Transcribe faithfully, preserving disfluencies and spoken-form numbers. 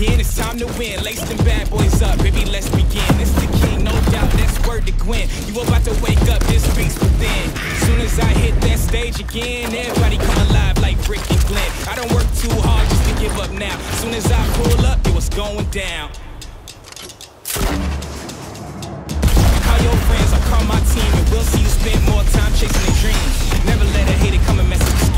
again, it's time to win. Lace them bad boys up, baby, let's begin. It's the king, no doubt, that's word to Gwen. You about to wake up, this beat's within. Soon as I hit that stage again, everybody come alive like Rick and Glenn. I don't work too hard just to give up now. Soon as I pull up, it was going down. Call your friends, I call my team, and we'll see you spend more time chasing your dreams. Never let a hater come and mess with your